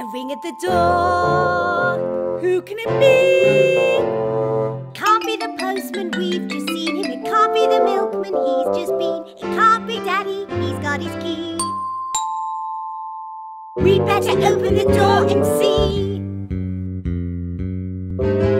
A ring at the door. Who can it be? Can't be the postman, we've just seen him. It can't be the milkman, he's just been. It can't be Daddy, he's got his key. We'd better open the door and see.